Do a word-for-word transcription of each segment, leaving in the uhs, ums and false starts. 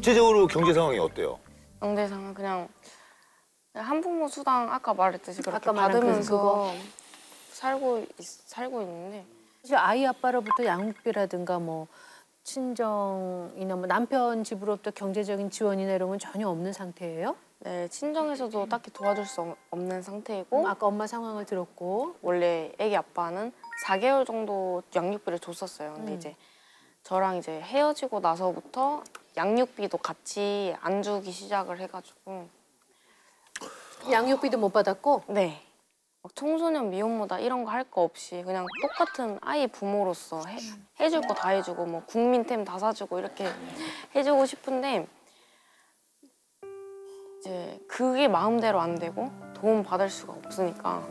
구체적으로 경제 상황이 어때요? 경제 상황 그냥 한부모 수당 아까 말했듯이 그렇게 아까 받으면서 살고 있, 살고 있는데 사실 아이 아빠로부터 양육비라든가 뭐 친정이나 뭐 남편 집으로부터 경제적인 지원이나 이런 건 전혀 없는 상태예요? 네, 친정에서도 딱히 도와줄 수 없는 상태이고 아까 엄마 상황을 들었고 원래 애기 아빠는 사 개월 정도 양육비를 줬었어요. 근데 음. 이제 저랑 이제 헤어지고 나서부터 양육비도 같이 안 주기 시작을 해가지고 양육비도 못 받았고? 네. 막 청소년 미혼모다 이런 거 할 거 없이 그냥 똑같은 아이 부모로서 해, 해줄 거 다 해주고 뭐 국민템 다 사주고 이렇게 해주고 싶은데 이제 그게 마음대로 안 되고 도움 받을 수가 없으니까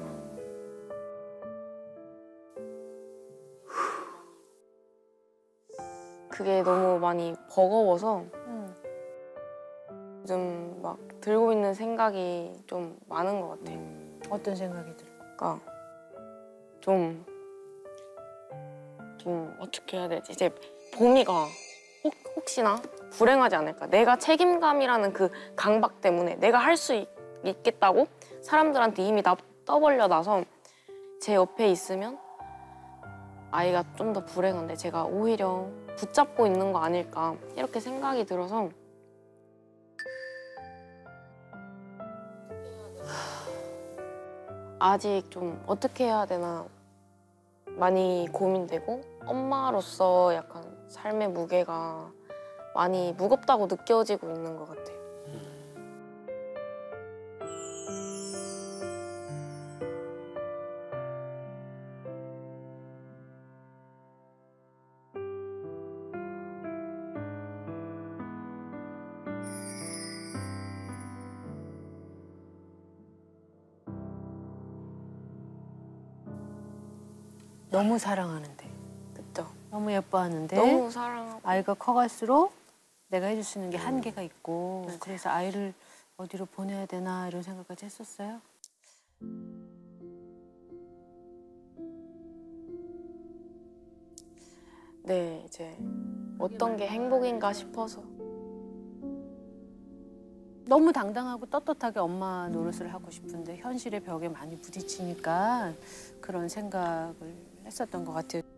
그게 너무 많이 버거워서 요즘 막 들고 있는 생각이 좀 많은 것 같아요. 어떤 생각이 들까? 좀, 좀 어떻게 해야 되지? 이제 보미가 혹, 혹시나 불행하지 않을까? 내가 책임감이라는 그 강박 때문에 내가 할 수 있겠다고 사람들한테 이미 나 떠벌려 나서 제 옆에 있으면 아이가 좀 더 불행한데 제가 오히려 붙잡고 있는 거 아닐까 이렇게 생각이 들어서 아직 좀 어떻게 해야 되나 많이 고민되고 엄마로서 약간 삶의 무게가 많이 무겁다고 느껴지고 있는 것 같아요. 너무 사랑하는데, 그쵸? 너무 예뻐하는데, 너무 사랑하고 아이가 커갈수록 내가 해줄 수 있는 게 음. 한계가 있고 맞아요. 그래서 아이를 어디로 보내야 되나 이런 생각까지 했었어요? 네, 이제 어떤 게 행복인가 싶어서 너무 당당하고 떳떳하게 엄마 노릇을 하고 싶은데 현실의 벽에 많이 부딪히니까 그런 생각을 했었던 것 같아요.